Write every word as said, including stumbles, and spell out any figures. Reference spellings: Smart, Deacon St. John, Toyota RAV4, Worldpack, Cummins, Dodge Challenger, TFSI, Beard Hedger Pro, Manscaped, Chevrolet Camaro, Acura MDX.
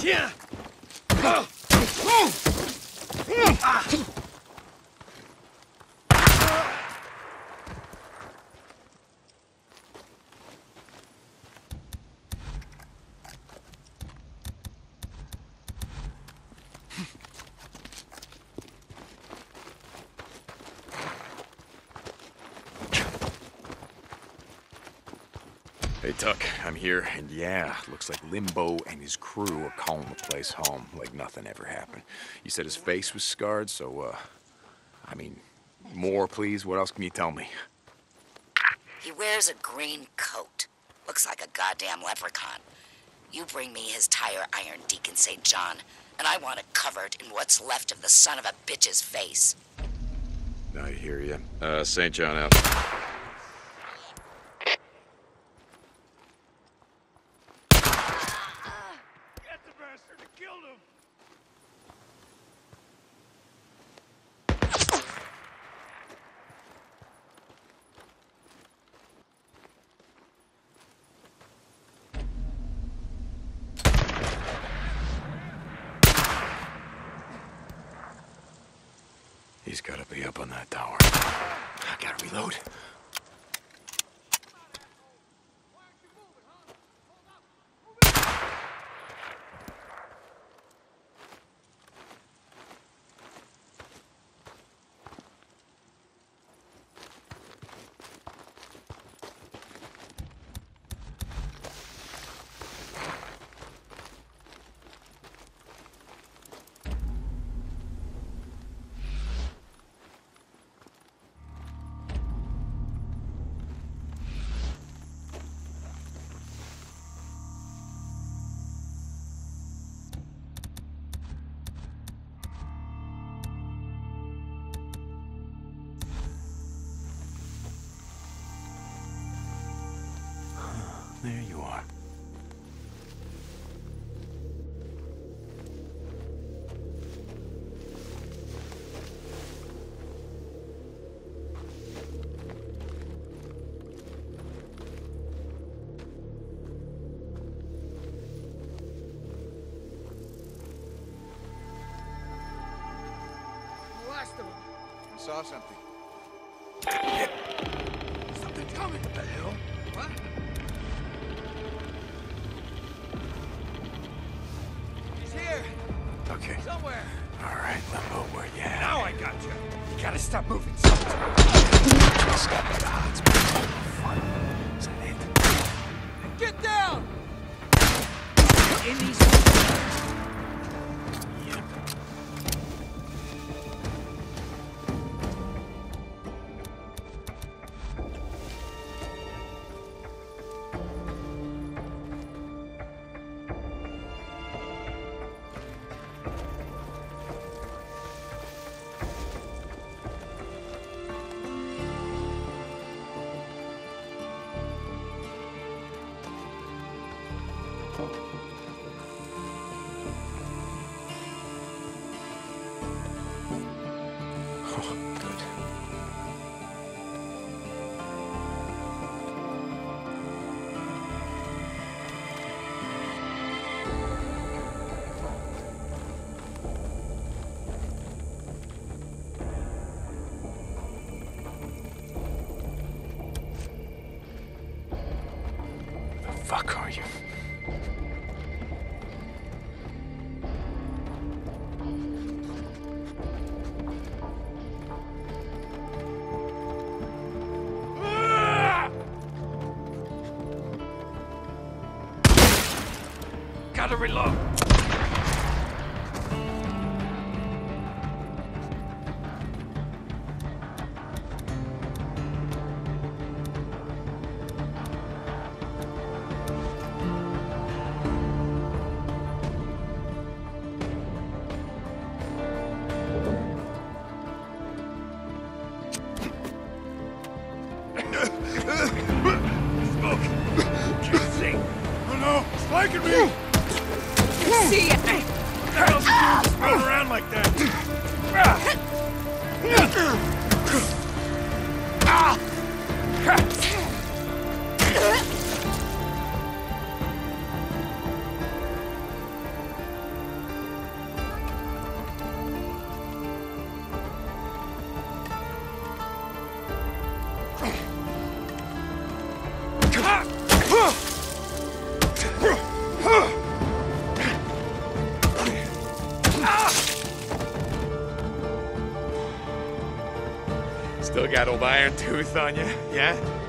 天！啊！啊！Hey, Tuck, I'm here, and yeah, looks like Limbo and his crew are calling the place home like nothing ever happened. You said his face was scarred, so, uh, I mean, more, please? What else can you tell me? He wears a green coat. Looks like a goddamn leprechaun. You bring me his tire iron, Deacon Saint John, and I want it covered in what's left of the son of a bitch's face. I hear you. Uh, Saint John out. He's gotta be up on that tower. I gotta reload. There you are. The last of them. I saw something. Something coming. What the hell? What? Okay. Somewhere. All right, Limbo, where you at? Now I got you. You gotta stop moving. Stop at the odds. Fun. Is that it? Get down! In these. Fuck are you? Ah! Gotta reload. Smoke! Can't see! Oh no! It's flanking me! Still got old Iron Tooth on you, yeah?